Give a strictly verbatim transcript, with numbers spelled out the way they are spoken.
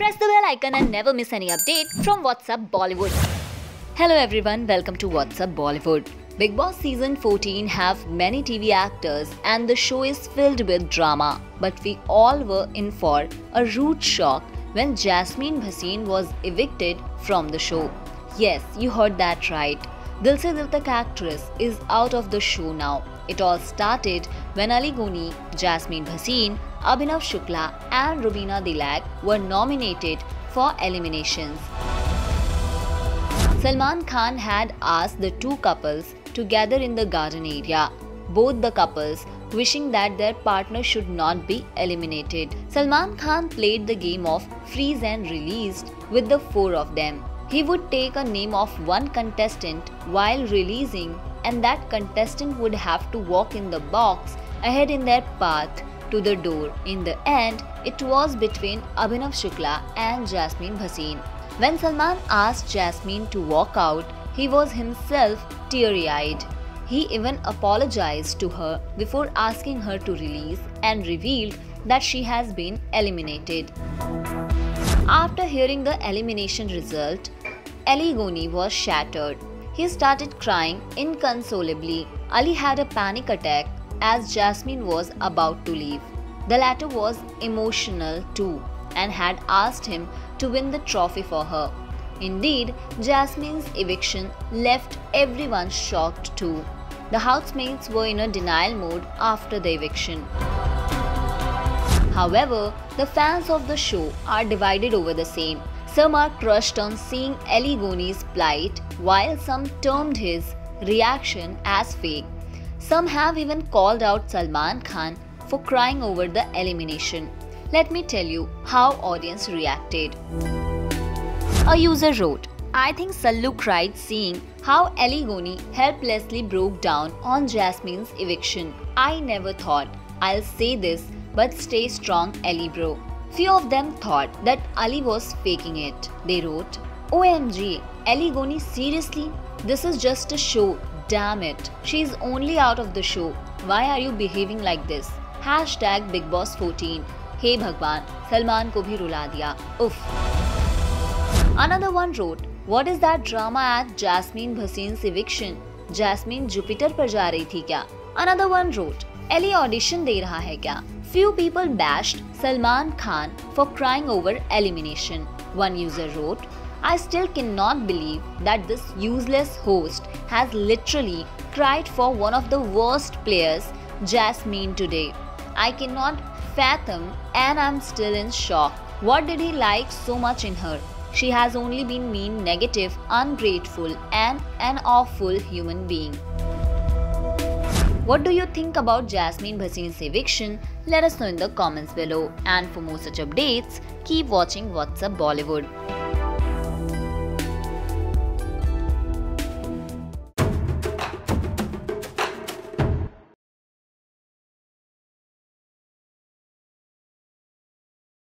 Press the bell icon and never miss any update from What's Up Bollywood. Hello everyone, welcome to What's Up Bollywood. Bigg Boss Season fourteen have many T V actors and the show is filled with drama. But we all were in for a rude shock when Jasmin Bhasin was evicted from the show. Yes, you heard that right. Dil se dil tak actress is out of the show now. It all started when Aly Goni, Jasmin Bhasin, Abhinav Shukla and Rubina Dilaik were nominated for eliminations. Salman Khan had asked the two couples to gather in the garden area. Both the couples wishing that their partner should not be eliminated. Salman Khan played the game of freeze and released with the four of them. He would take a name of one contestant while releasing, and that contestant would have to walk in the box ahead in their path to the door. In the end, it was between Abhinav Shukla and Jasmin Bhasin. When Salman asked Jasmin to walk out, he was himself teary-eyed. He even apologized to her before asking her to release and revealed that she has been eliminated. After hearing the elimination result, Aly Goni was shattered. He started crying inconsolably. Aly had a panic attack as Jasmin was about to leave. The latter was emotional too and had asked him to win the trophy for her. Indeed, Jasmin's eviction left everyone shocked too. The housemates were in a denial mode after the eviction. However, the fans of the show are divided over the same. Some are crushed on seeing Aly Goni's plight, while some termed his reaction as fake. Some have even called out Salman Khan for crying over the elimination. Let me tell you how audience reacted. A user wrote, "I think Sallu cried seeing how Aly Goni helplessly broke down on Jasmin's eviction. I never thought I'll say this, but stay strong, Aly bro." Few of them thought that Aly was faking it. They wrote, "O M G, Aly Goni seriously? This is just a show. Damn it. She's only out of the show. Why are you behaving like this? Hashtag Bigg Boss fourteen. Hey Bhagwan, Salman ko bhi rula diya. Uff." Another one wrote, "What is that drama at Jasmin Bhasin's eviction? Jasmin Jupiter par ja rahi thi kya?" Another one wrote, "Aly audition de raha hai kya?" Few people bashed Salman Khan for crying over elimination. One user wrote, "I still cannot believe that this useless host has literally cried for one of the worst players, Jasmin, today. I cannot fathom and I'm still in shock. What did he like so much in her? She has only been mean, negative, ungrateful and an awful human being." What do you think about Jasmin Bhasin's eviction? Let us know in the comments below. And for more such updates, keep watching What's Up Bollywood.